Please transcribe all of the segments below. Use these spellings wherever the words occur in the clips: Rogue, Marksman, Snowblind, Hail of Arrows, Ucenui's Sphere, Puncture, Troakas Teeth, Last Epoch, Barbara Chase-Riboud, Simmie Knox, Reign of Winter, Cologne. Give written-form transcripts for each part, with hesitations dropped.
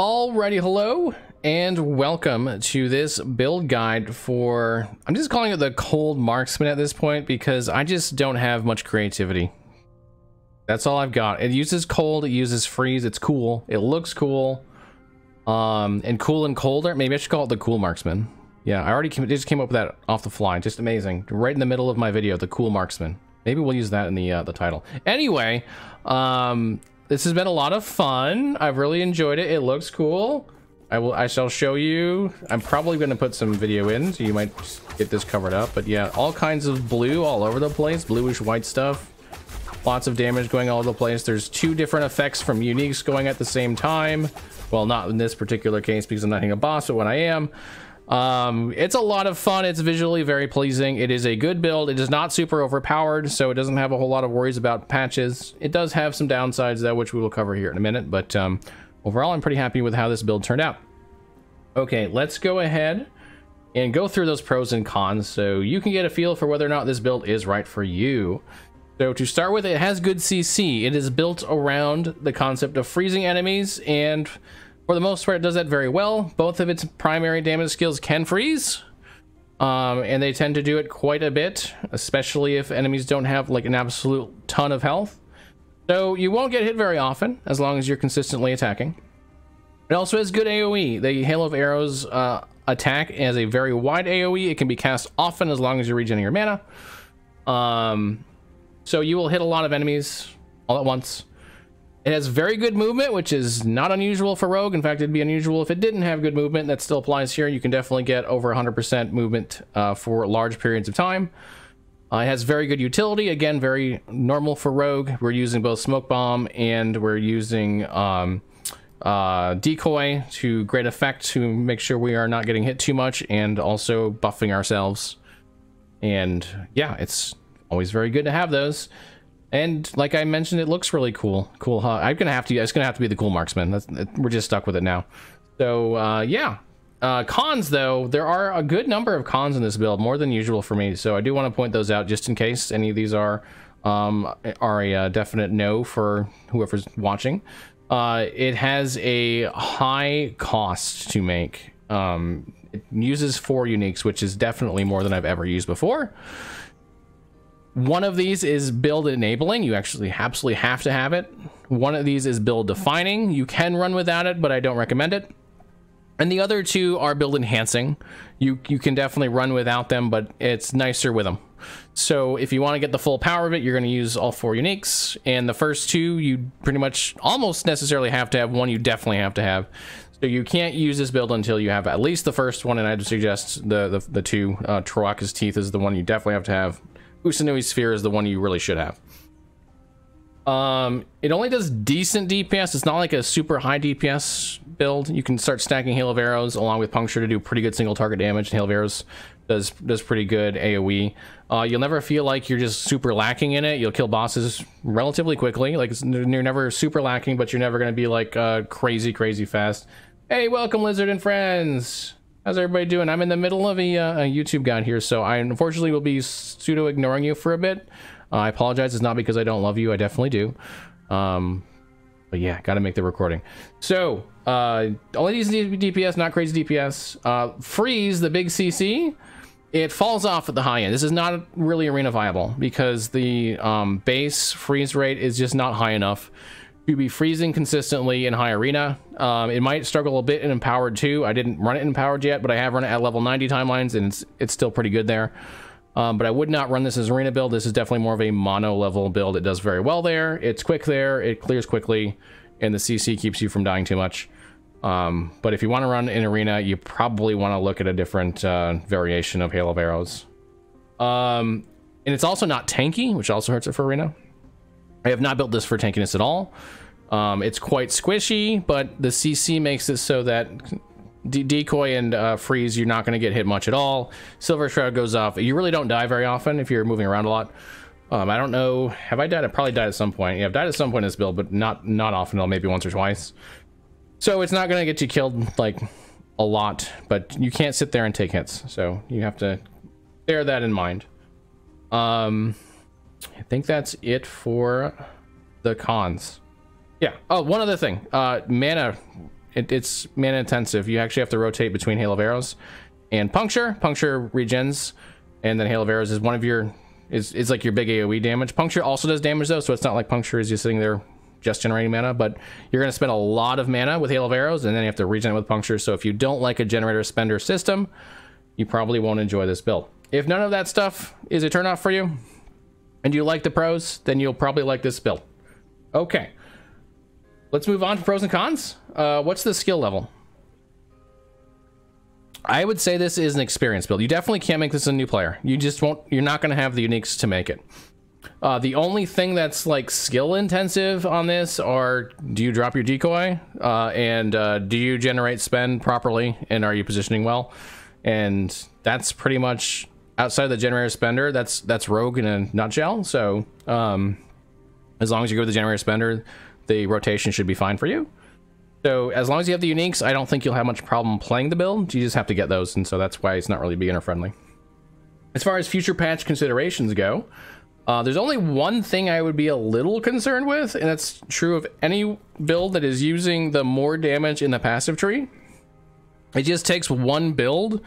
Alrighty, hello and welcome to this build guide for, I'm just calling it the Cold Marksman at this point because I just don't have much creativity. That's all I've got. It uses cold, it uses freeze, it's cool, it looks cool. And cool and colder, maybe I should call it the Cool Marksman. Yeah, I already just came up with that off the fly, just amazing. Right in the middle of my video, the Cool Marksman. Maybe we'll use that in the title. Anyway, this has been a lot of fun. I've really enjoyed it. It looks cool. I shall show you. I'm probably going to put some video in, so you might get this covered up. But yeah, all kinds of blue all over the place. Bluish white stuff. Lots of damage going all over the place. There's two different effects from uniques going at the same time. Well, not in this particular case because I'm not hitting a boss, but when I am. It's a lot of fun. It's visually very pleasing. It is a good build. It is not super overpowered, so it doesn't have a whole lot of worries about patches. It does have some downsides, though, which we will cover here in a minute, but overall, I'm pretty happy with how this build turned out. Okay, let's go ahead and go through those pros and cons so you can get a feel for whether or not this build is right for you. So to start with, it has good CC. It is built around the concept of freezing enemies, and for the most part, it does that very well. Both of its primary damage skills can freeze, and they tend to do it quite a bit, especially if enemies don't have like an absolute ton of health. So you won't get hit very often as long as you're consistently attacking. It also has good AoE. The Hail of Arrows attack has a very wide AoE. It can be cast often as long as you're regenerating your mana. So you will hit a lot of enemies all at once. It has very good movement, which is not unusual for Rogue. In fact, it'd be unusual if it didn't have good movement. That still applies here. You can definitely get over 100% movement for large periods of time. It has very good utility. Again, very normal for Rogue. We're using both Smoke Bomb and we're using Decoy to great effect to make sure we are not getting hit too much and also buffing ourselves. And yeah, it's always very good to have those. And like I mentioned, it looks really cool. Cool, huh? It's gonna have to be the Cool Marksman. We're just stuck with it now. So yeah. Cons though, there are a good number of cons in this build, more than usual for me. So I do want to point those out just in case any of these are a definite no for whoever's watching. It has a high cost to make. It uses 4 uniques, which is definitely more than I've ever used before. One of these is build enabling. You actually absolutely have to have it. One of these is build defining. You can run without it, but I don't recommend it. And the other two are build enhancing. You can definitely run without them, but it's nicer with them. So if you want to get the full power of it, you're going to use all 4 uniques. And the first two, you pretty much almost necessarily have to have. One you definitely have to have. So you can't use this build until you have at least the first one. And I'd suggest the two. Troakas Teeth is the one you definitely have to have. Ucenui's Sphere is the one you really should have. It only does decent DPS. It's not like a super high DPS build. You can start stacking Hail of Arrows along with Puncture to do pretty good single target damage. And Hail of Arrows does pretty good AoE. You'll never feel like you're just super lacking in it. You'll kill bosses relatively quickly. Like you're never super lacking, but you're never going to be like crazy fast. Hey, welcome Lizard and friends. How's everybody doing? I'm in the middle of a YouTube guide here, so I unfortunately will be pseudo-ignoring you for a bit. I apologize. It's not because I don't love you. I definitely do. But yeah, got to make the recording. So, only decent DPS, not crazy DPS. Freeze, the big CC, it falls off at the high end. This is not really arena viable because the base freeze rate is just not high enough. You'd be freezing consistently in high arena. It might struggle a bit in empowered too. I didn't run it in empowered yet, but I have run it at level 90 timelines, and it's still pretty good there. But I would not run this as arena build. This is definitely more of a mono level build. It does very well there. It's quick there. It clears quickly, and the CC keeps you from dying too much. But if you want to run in arena, you probably want to look at a different variation of Hail of Arrows. And it's also not tanky, which also hurts it for arena. I have not built this for tankiness at all. It's quite squishy, but the CC makes it so that decoy and freeze, you're not going to get hit much at all. Silver Shroud goes off. You really don't die very often if you're moving around a lot. I don't know. Have I died? I probably died at some point. Yeah, I've died at some point in this build, but not often at all, maybe once or twice. So it's not going to get you killed like a lot, but you can't sit there and take hits. So you have to bear that in mind. I think that's it for the cons. Yeah. Oh, one other thing. Mana It's mana intensive. You actually have to rotate between Hail of Arrows and Puncture. Puncture regens, and then Hail of Arrows is one of your is like your big AoE damage. Puncture also does damage though, so it's not like Puncture is just sitting there just generating mana, but you're gonna spend a lot of mana with Hail of Arrows, and then you have to regen it with Puncture. So if you don't like a generator spender system, you probably won't enjoy this build. If none of that stuff is a turnoff for you, and you like the pros, then you'll probably like this build. Okay, let's move on to pros and cons. What's the skill level? I would say this is an experience build. You definitely can't make this a new player. You just won't. You're not gonna have the uniques to make it. The only thing that's like skill intensive on this are, do you drop your decoy, and do you generate spend properly, and are you positioning well? And that's pretty much, outside of the generator spender, that's Rogue in a nutshell. So as long as you go with the generator spender, the rotation should be fine for you. So as long as you have the uniques, I don't think you'll have much problem playing the build. You just have to get those, and so that's why it's not really beginner friendly. As far as future patch considerations go, there's only one thing I would be a little concerned with, and that's true of any build that is using the more damage in the passive tree. It just takes one build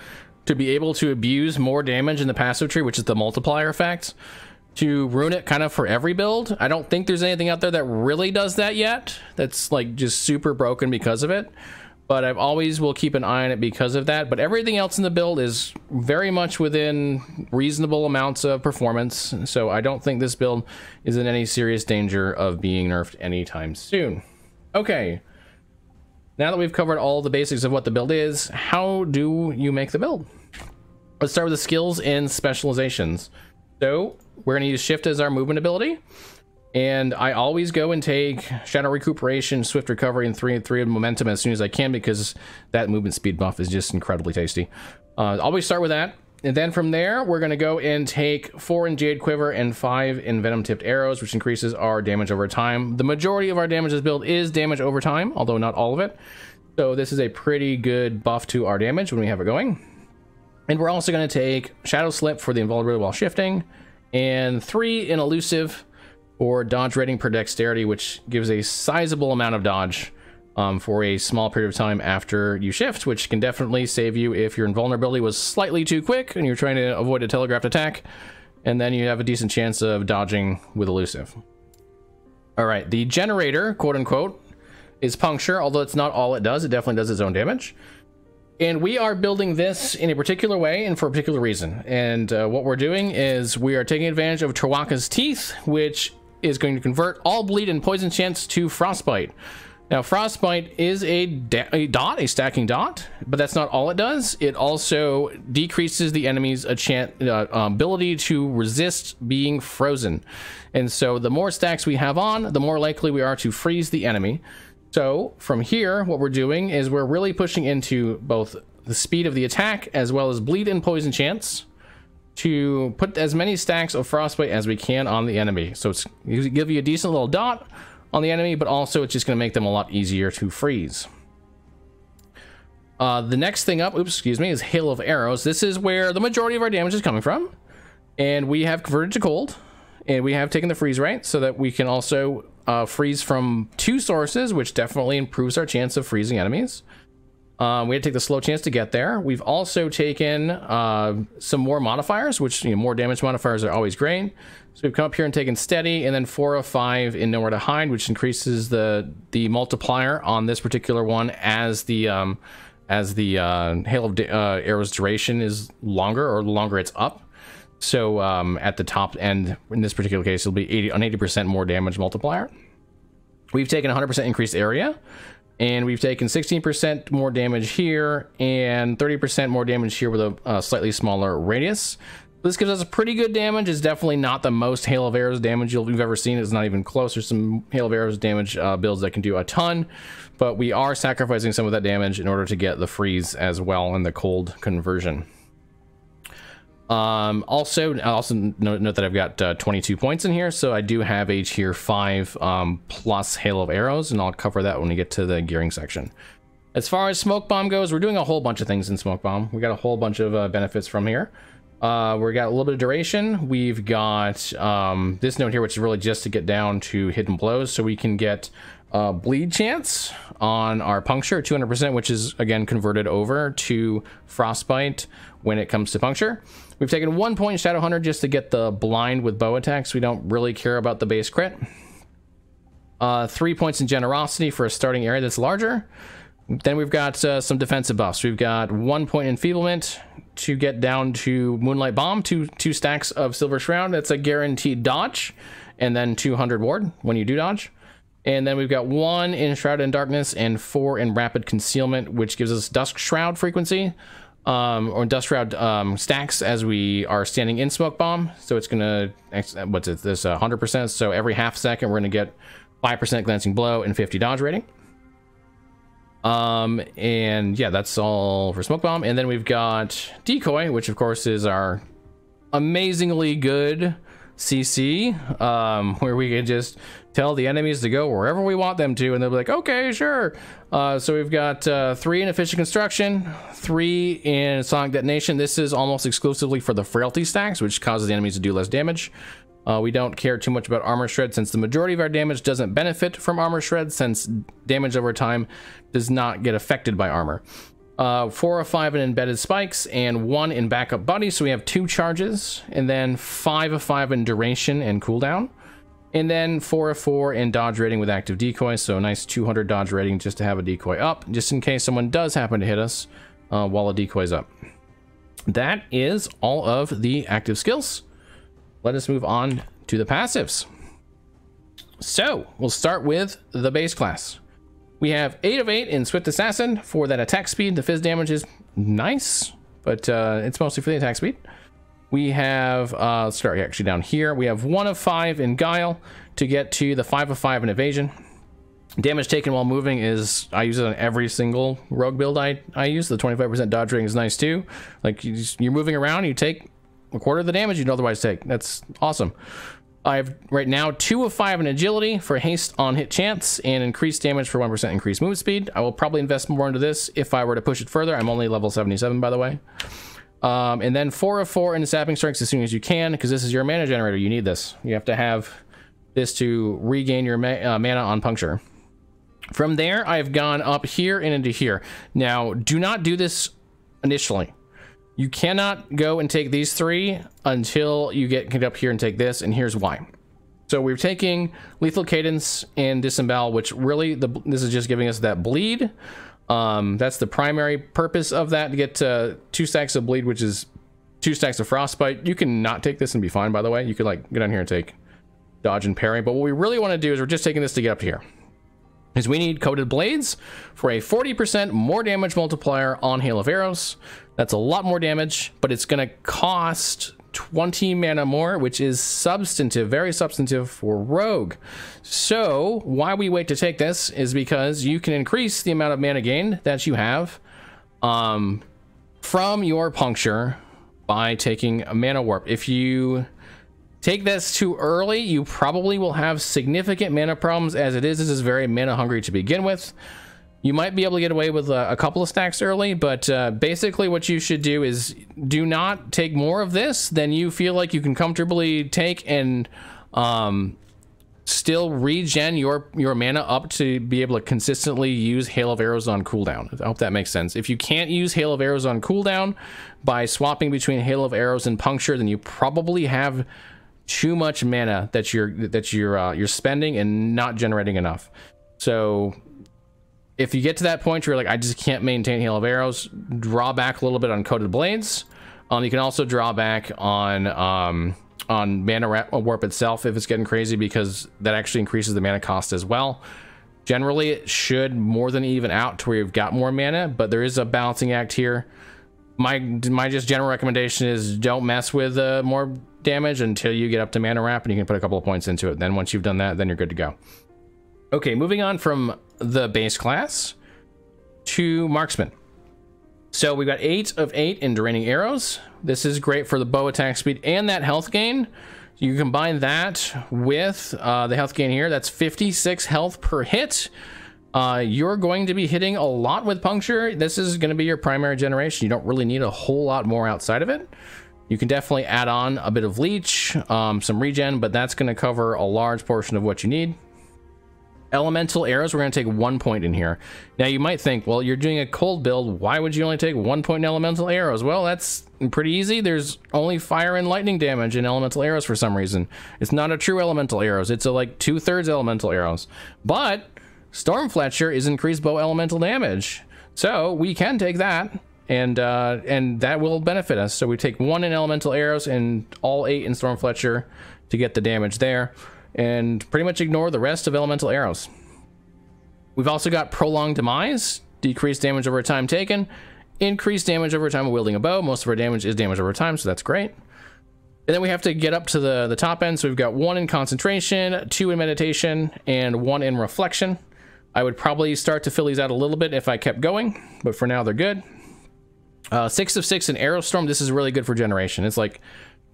to be able to abuse more damage in the passive tree, which is the multiplier effect, to ruin it kind of for every build. I don't think there's anything out there that really does that yet, that's like just super broken because of it. But I've always will keep an eye on it because of that. But everything else in the build is very much within reasonable amounts of performance. So I don't think this build is in any serious danger of being nerfed anytime soon. Okay, now that we've covered all the basics of what the build is, how do you make the build? Let's start with the skills and specializations. So we're going to use Shift as our movement ability. And I always go and take Shadow Recuperation, Swift Recovery, and 3 and 3 of Momentum as soon as I can, because that movement speed buff is just incredibly tasty. Always start with that. And then from there, we're going to go and take 4 in Jade Quiver and 5 in Venom-Tipped Arrows, which increases our damage over time. The majority of our damage this build is damage over time, although not all of it. So this is a pretty good buff to our damage when we have it going. And we're also going to take Shadow Slip for the Invulnerability while shifting, and 3 in Elusive, or dodge rating per dexterity, which gives a sizable amount of dodge for a small period of time after you shift, which can definitely save you if your invulnerability was slightly too quick and you're trying to avoid a telegraphed attack, and then you have a decent chance of dodging with elusive. All right, the generator, quote unquote, is puncture, although it's not all it does. It definitely does its own damage. And we are building this in a particular way and for a particular reason. And what we're doing is we are taking advantage of Troakas Teeth, which is going to convert all bleed and poison chance to frostbite. Now, frostbite is a stacking dot, but that's not all it does. It also decreases the enemy's ability to resist being frozen. And so the more stacks we have on, the more likely we are to freeze the enemy. So from here, what we're doing is we're really pushing into both the speed of the attack as well as bleed and poison chance, to put as many stacks of frostbite as we can on the enemy. So it's going to give you a decent little dot on the enemy, but also it's just going to make them a lot easier to freeze. The next thing up, is Hail of Arrows. This is where the majority of our damage is coming from, and we have converted to cold, and we have taken the freeze right, so that we can also freeze from 2 sources, which definitely improves our chance of freezing enemies. We had to take the slow chance to get there. We've also taken some more modifiers, which, you know, more damage modifiers are always great. So we've come up here and taken steady, and then 4 of 5 in Nowhere to Hide, which increases the multiplier on this particular one as the Hail of Arrows duration is longer, or the longer it's up. So at the top end, in this particular case, it'll be 80% more damage multiplier. We've taken 100% increased area, and we've taken 16% more damage here and 30% more damage here with a slightly smaller radius. This gives us a pretty good damage. It's definitely not the most Hail of Arrows damage you've ever seen. It's not even close. There's some Hail of Arrows damage builds that can do a ton, but we are sacrificing some of that damage in order to get the freeze as well and the cold conversion. Also note that I've got 22 points in here, so I do have a tier 5 plus Hail of Arrows, and I'll cover that when we get to the gearing section. As far as Smoke Bomb goes, we're doing a whole bunch of things in Smoke Bomb. We got a whole bunch of benefits from here. We've got a little bit of duration. We've got this note here, which is really just to get down to hidden blows, so we can get bleed chance on our puncture 200%, which is again converted over to frostbite when it comes to puncture. We've taken 1 point shadow hunter just to get the blind with bow attacks. We don't really care about the base crit. 3 points in generosity for a starting area that's larger. Then we've got some defensive buffs. We've got 1 point enfeeblement to get down to moonlight bomb, two stacks of silver shroud. That's a guaranteed dodge, and then 200 ward when you do dodge. And then we've got 1 in Shroud in Darkness and 4 in Rapid Concealment, which gives us Dusk Shroud frequency, or Dusk Shroud stacks as we are standing in Smoke Bomb. So it's going to, what's it, this 100%. So every half second, we're going to get 5% Glancing Blow and 50 dodge rating. And yeah, that's all for Smoke Bomb. And then we've got Decoy, which of course is our amazingly good CC, where we can just tell the enemies to go wherever we want them to, and they'll be like, okay, sure. So we've got 3 in efficient construction, 3 in sonic detonation. This is almost exclusively for the frailty stacks, which causes the enemies to do less damage. We don't care too much about armor shred, since the majority of our damage doesn't benefit from armor shred, since damage over time does not get affected by armor. 4 of 5 in embedded spikes and 1 in backup body, so we have 2 charges, and then 5 of 5 in duration and cooldown, and then 4 of 4 in dodge rating with active decoy. So a nice 200 dodge rating just to have a decoy up, just in case someone does happen to hit us while a decoy's up. That is all of the active skills. Let us move on to the passives. So we'll start with the base class. We have 8 of 8 in Swift Assassin for that attack speed. The fizz damage is nice, but it's mostly for the attack speed. We have, sorry, actually down here, we have 1 of 5 in Guile to get to the 5 of 5 in evasion. Damage taken while moving is, I use it on every single rogue build I use. The 25% dodge rating is nice too. Like, you're moving around, you take a quarter of the damage you'd otherwise take. That's awesome. I have right now 2 of 5 in agility for haste on hit chance and increased damage for 1% increased move speed. I will probably invest more into this if I were to push it further. I'm only level 77, by the way. And then 4 of 4 into sapping strikes as soon as you can, because this is your mana generator. You need this. You have to have this to regain your mana on puncture. From there, I've gone up here and into here. Now, do not do this initially. You cannot go and take these 3 until you get up here and take this, and here's why. So we're taking Lethal Cadence and Disembowel, which really, this is just giving us that bleed. That's the primary purpose of that, to get 2 stacks of bleed, which is 2 stacks of frostbite. You can not take this and be fine, by the way. You could like get down here and take dodge and parry, but what we really want to do is we're just taking this to get up here. Is we need Coated Blades for a 40% more damage multiplier on Hail of Arrows. That's a lot more damage, but it's going to cost 20 mana more, which is substantive, very substantive for Rogue. So why we wait to take this is because you can increase the amount of mana gained that you have from your puncture by taking a mana warp. If you take this too early, you probably will have significant mana problems as it is. This is very mana hungry to begin with. You might be able to get away with a couple of stacks early, but basically what you should do is do not take more of this than you feel like you can comfortably take and still regen your mana up to be able to consistently use Hail of Arrows on cooldown. I hope that makes sense. If you can't use Hail of Arrows on cooldown by swapping between Hail of Arrows and Puncture, then you probably have too much mana that you're spending and not generating enough. So if you get to that point where you're like, I just can't maintain Hail of Arrows, draw back a little bit on Coated Blades. You can also draw back on Mana Warp itself if it's getting crazy, because that actually increases the mana cost as well. Generally, it should more than even out to where you've got more mana, but there is a balancing act here. My just general recommendation is don't mess with more damage until you get up to mana wrap, and you can put a couple of points into it. Then once you've done that, then you're good to go. Okay, moving on from the base class to marksman. So we've got 8 of 8 in draining arrows. This is great for the bow attack speed and that health gain. You combine that with the health gain here. That's 56 health per hit. You're going to be hitting a lot with puncture. This is going to be your primary generation. You don't really need a whole lot more outside of it. You can definitely add on a bit of leech, some regen, but that's going to cover a large portion of what you need. Elemental arrows, we're going to take 1 point in here. Now you might think, well, you're doing a cold build, why would you only take 1 point in elemental arrows? Well, that's pretty easy. There's only fire and lightning damage in elemental arrows for some reason. It's not a true elemental arrows. It's a like 2/3 elemental arrows. But Storm Fletcher is increased bow elemental damage. So we can take that and that will benefit us. So we take 1 in elemental arrows and all 8 in Storm Fletcher to get the damage there, and pretty much ignore the rest of elemental arrows. We've also got Prolonged Demise, decreased damage over time taken, increased damage over time of wielding a bow. Most of our damage is damage over time, so that's great. And then we have to get up to the top end, so we've got 1 in Concentration, 2 in Meditation, and 1 in Reflection. I would probably start to fill these out a little bit if I kept going, but for now they're good. 6 of 6 in Arrowstorm, this is really good for generation. It's like,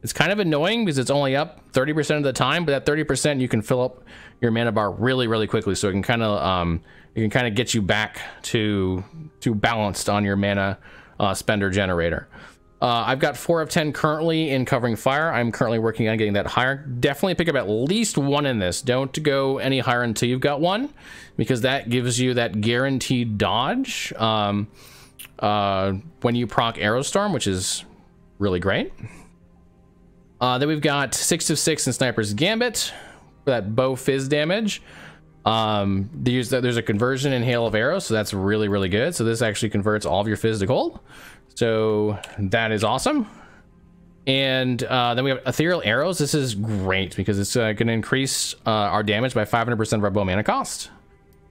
it's kind of annoying because it's only up 30% of the time, but at 30% you can fill up your mana bar really, really quickly. So it can kind of get you back to balanced on your mana spender generator. I've got 4 of 10 currently in Covering Fire. I'm currently working on getting that higher. Definitely pick up at least 1 in this. Don't go any higher until you've got 1, because that gives you that guaranteed dodge when you proc Arrowstorm, which is really great. Then we've got 6 of 6 in Sniper's Gambit for that bow fizz damage. There's a conversion in Hail of Arrows, so that's really, really good. So this actually converts all of your fizz to gold. So that is awesome. And then we have Ethereal Arrows. This is great because it's going to increase our damage by 500% of our bow mana cost.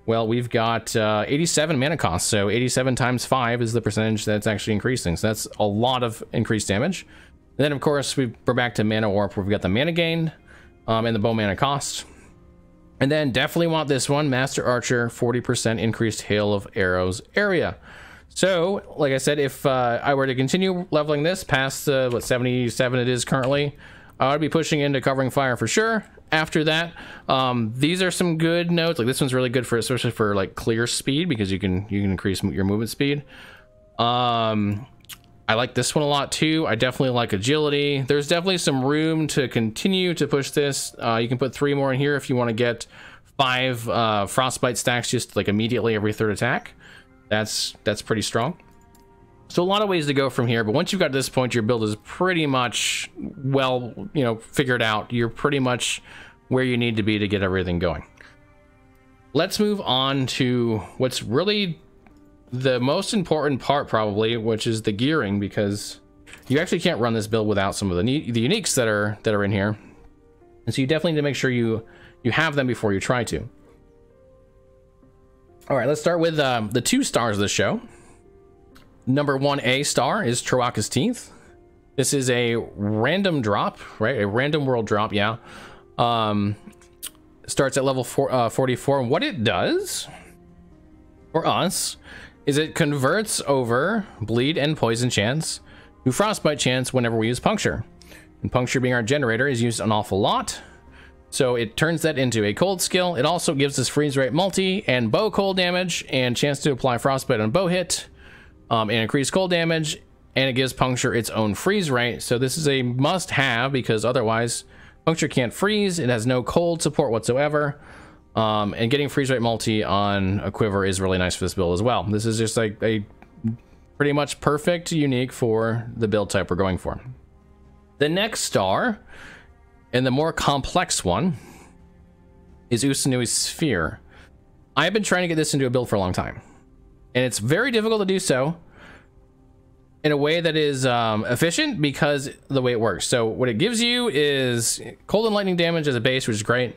Well, we've got 87 mana cost, so 87 times 5 is the percentage that's actually increasing. So that's a lot of increased damage. And then, of course, we're back to Mana Warp, where we've got the mana gain and the bow mana cost. And then definitely want this one, Master Archer, 40% increased Hail of Arrows area. So, like I said, if I were to continue leveling this past the, what, 77 it is currently, I would be pushing into Covering Fire for sure. After that, these are some good notes. Like this one's really good for, especially for like clear speed, because you can increase your movement speed. I like this one a lot too. I definitely like agility. There's definitely some room to continue to push this. You can put 3 more in here if you want to get 5 frostbite stacks just like immediately every 3rd attack. That's pretty strong. So a lot of ways to go from here, but once you've got to this point, your build is pretty much well, you know, figured out. You're pretty much where you need to be to get everything going. Let's move on to what's really the most important part, probably, which is the gearing, because you actually can't run this build without some of the uniques that are in here, and so you definitely need to make sure you have them before you try to. All right, let's start with the 2 stars of the show. Number 1 A star is Troakas Teeth. This is a random drop, right? A random world drop, yeah. Starts at level 44, and what it does for us is it converts over bleed and poison chance to frostbite chance whenever we use Puncture. And Puncture, being our generator, is used an awful lot. So it turns that into a cold skill. It also gives us freeze rate multi and bow cold damage and chance to apply frostbite on bow hit and increase cold damage. And it gives Puncture its own freeze rate. So this is a must have, because otherwise Puncture can't freeze. It has no cold support whatsoever. And getting freeze rate multi on a quiver is really nice for this build as well. This is just like a pretty much perfect unique for the build type we're going for. The next star, and the more complex one, is Ucenui's Sphere. I've been trying to get this into a build for a long time, and it's very difficult to do so in a way that is efficient because the way it works. So what it gives you is cold and lightning damage as a base, which is great.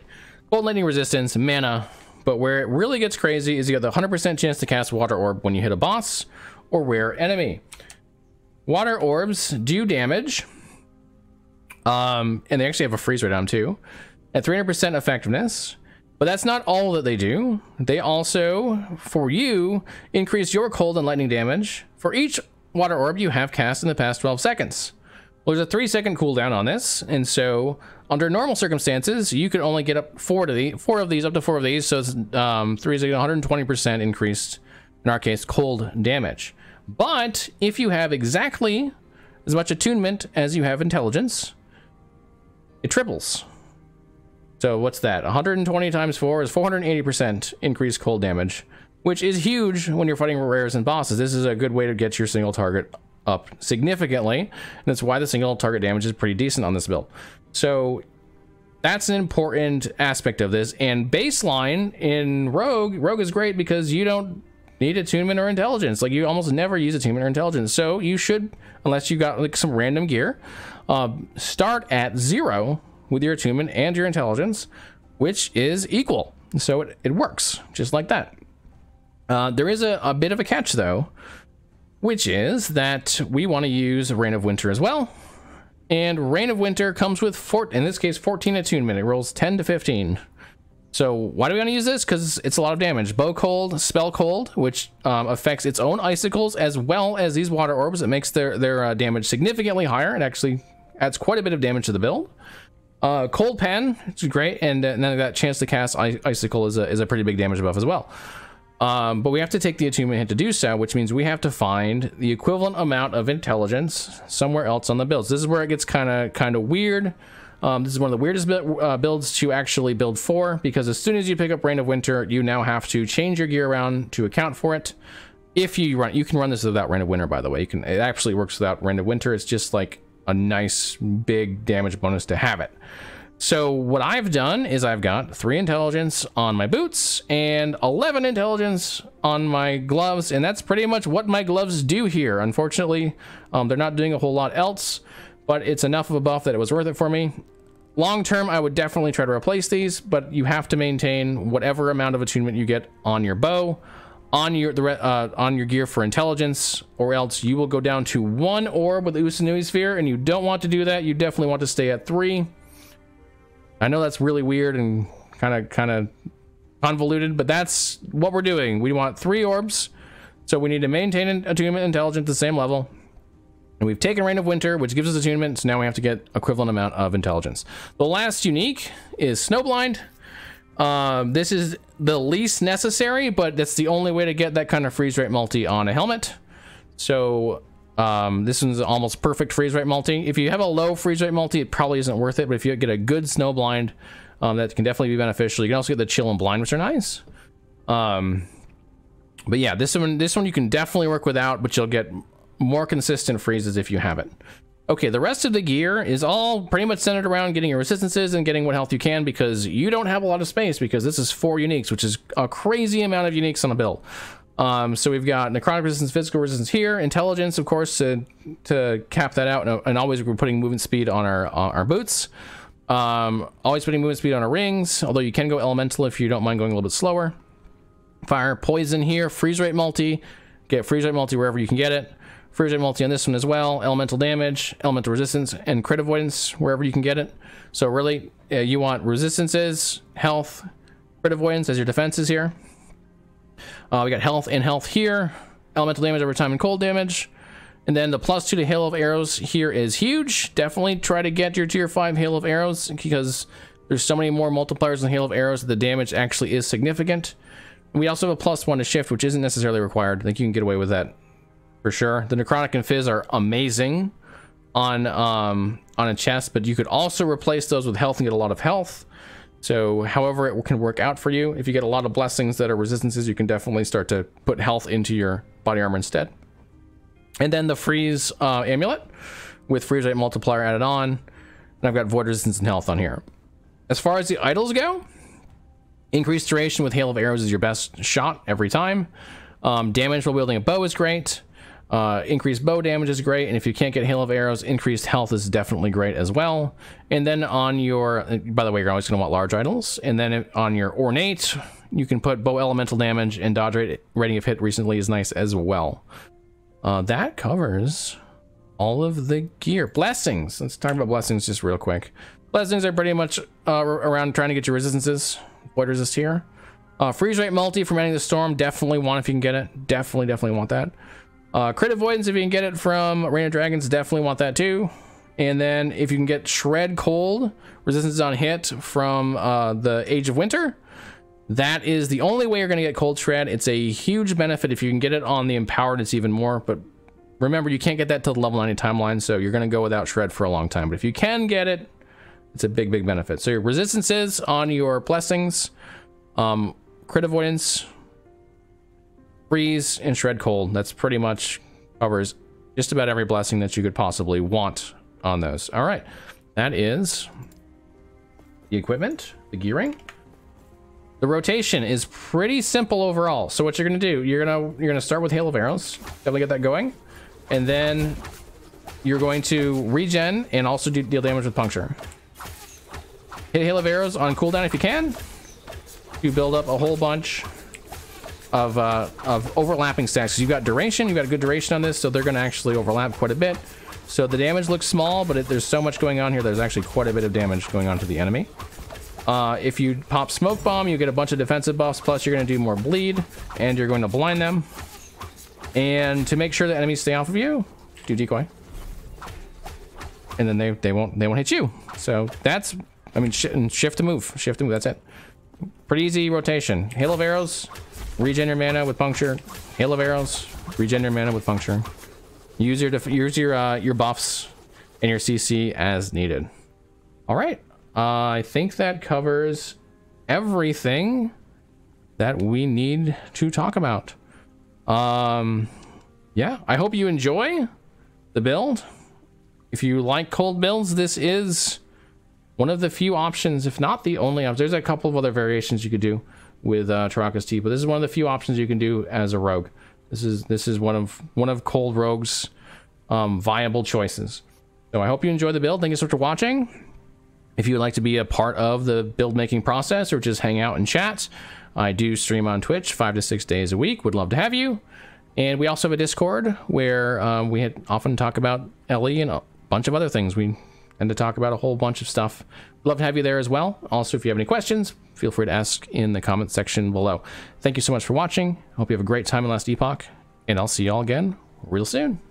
Cold lightning resistance, mana, but where it really gets crazy is you have the 100% chance to cast Water Orb when you hit a boss or rare enemy. Water Orbs do damage, and they actually have a freeze rate on them too, at 300% effectiveness. But that's not all that they do. They also, for you, increase your cold and lightning damage for each Water Orb you have cast in the past 12 seconds. Well, there's a 3-second cooldown on this, and so under normal circumstances, you could only get up 4 of these, so it's 3 is 120% increased, in our case, cold damage. But if you have exactly as much attunement as you have intelligence, it triples. So what's that? 120 times 4 is 480% increased cold damage, which is huge when you're fighting rares and bosses. This is a good way to get your single target up significantly, and that's why the single target damage is pretty decent on this build. So that's an important aspect of this. And baseline in Rogue is great because you don't need attunement or intelligence. Like, you almost never use attunement or intelligence, so you should, unless you got like some random gear, start at 0 with your attunement and your intelligence, which is equal, so it works just like that. There is a bit of a catch though, which is that we want to use Reign of Winter as well. And Reign of Winter comes with, in this case, 14 attunement. It rolls 10 to 15. So why do we want to use this? Because it's a lot of damage. Bow Cold, Spell Cold, which affects its own icicles as well as these water orbs. It makes their damage significantly higher. It actually adds quite a bit of damage to the build. Cold Pen, which is great. And then that chance to cast Icicle is a pretty big damage buff as well. But we have to take the attunement hit to do so, which means we have to find the equivalent amount of intelligence somewhere else on the builds. This is where it gets kind of weird. This is one of the weirdest builds to actually build for, because as soon as you pick up Reign of Winter, you now have to change your gear around to account for it. If you run, you can run this without Reign of Winter, by the way. You can, it actually works without Reign of Winter. It's just like a nice big damage bonus to have it. So what I've done is I've got 3 intelligence on my boots and 11 intelligence on my gloves, and that's pretty much what my gloves do here. Unfortunately, they're not doing a whole lot else, but it's enough of a buff that it was worth it for me. Long term, I would definitely try to replace these, but you have to maintain whatever amount of attunement you get on your bow, on your gear for intelligence, or else you will go down to 1 orb with the Ucenui's Sphere, and you don't want to do that. You definitely want to stay at 3. I know that's really weird and kind of convoluted, but that's what we're doing. We want 3 orbs, so we need to maintain attunement intelligence at the same level. And we've taken Reign of Winter, which gives us attunement, so now we have to get equivalent amount of intelligence. The last unique is Snowblind. This is the least necessary, but that's the only way to get that kind of freeze rate multi on a helmet. So this one's almost perfect freeze rate multi. If you have a low freeze rate multi, it probably isn't worth it, but if you get a good Snowblind, that can definitely be beneficial. You can also get the Chill and Blind, which are nice. But yeah, this one you can definitely work without, but you'll get more consistent freezes if you have it. Okay, the rest of the gear is all pretty much centered around getting your resistances and getting what health you can, because you don't have a lot of space, because this is 4 uniques, which is a crazy amount of uniques on a build. So we've got necrotic resistance, physical resistance here, intelligence, of course, to cap that out, and always we're putting movement speed on our boots. Always putting movement speed on our rings, although you can go elemental if you don't mind going a little bit slower. Fire, poison here, freeze rate multi, get freeze rate multi wherever you can get it. Freeze rate multi on this one as well, elemental damage, elemental resistance, and crit avoidance wherever you can get it. So really, you want resistances, health, crit avoidance as your defenses here. We got health and health here, elemental damage over time and cold damage, and then the +2 to Hail of Arrows here is huge. Definitely try to get your tier 5 Hail of Arrows, because there's so many more multipliers in Hail of Arrows that the damage actually is significant. We also have a +1 to shift, which isn't necessarily required. I think you can get away with that for sure. The necrotic and fizz are amazing on a chest, but you could also replace those with health and get a lot of health. So however it can work out for you. If you get a lot of blessings that are resistances, you can definitely start to put health into your body armor instead. And then the freeze amulet with freeze rate multiplier added on. And I've got void resistance and health on here. As far as the idols go, increased duration with Hail of Arrows is your best shot every time. Damage while wielding a bow is great. Increased bow damage is great, and if you can't get Hail of Arrows, increased health is definitely great as well. And then on your, by the way, you're always going to want large idols. And then on your ornate, you can put bow elemental damage, and dodge rating of hit recently is nice as well. That covers all of the gear. Blessings. Let's talk about blessings just real quick. Blessings are pretty much around trying to get your resistances. Void resist here. Freeze rate multi from ending the storm. Definitely want if you can get it. Definitely want that. Crit avoidance, if you can get it from Reign of Dragons, definitely want that too. And then if you can get Shred Cold, resistance on hit from the Age of Winter, that is the only way you're going to get Cold Shred. It's a huge benefit. If you can get it on the Empowered, it's even more, but remember, you can't get that till the level 90 timeline, so you're going to go without Shred for a long time. But if you can get it, it's a big, big benefit. So your resistances on your blessings, crit avoidance, freeze, and Shred cold. That's pretty much covers just about every blessing that you could possibly want on those. All right, that is the equipment, the gearing. The rotation is pretty simple overall. So what you're gonna do, you're gonna start with Hail of Arrows, definitely get that going, and then you're going to regen and also deal damage with Puncture. Hit Hail of Arrows on cooldown if you can. You build up a whole bunch of overlapping stacks. You've got duration, you've got a good duration on this, so they're gonna actually overlap quite a bit. So the damage looks small, but there's so much going on here, there's actually quite a bit of damage going on to the enemy. If you pop Smoke Bomb, you get a bunch of defensive buffs, plus you're going to do more bleed, and you're going to blind them. And to make sure the enemies stay off of you, do Decoy. And then they won't hit you. So that's, I mean, shift to move. Shift to move, that's it. Pretty easy rotation. Hail of Arrows, regen your mana with Puncture. Hail of Arrows, regen your mana with Puncture. Use your buffs and your CC as needed. All right. I think that covers everything that we need to talk about. Yeah, I hope you enjoy the build. If you like cold builds, this is one of the few options, if not the only option. There's a couple of other variations you could do with Troakas Teeth, but this is one of the few options you can do as a rogue. This is one of cold rogue's viable choices. So I hope you enjoy the build. Thank you so much for watching. If you would like to be a part of the build making process or just hang out and chat, I do stream on Twitch 5 to 6 days a week. Would love to have you. And we also have a Discord where we often talk about LE and a bunch of other things. We tend to talk about a whole bunch of stuff. Would love to have you there as well. Also, if you have any questions, feel free to ask in the comment section below. Thank you so much for watching. I hope you have a great time in Last Epoch, and I'll see you all again real soon.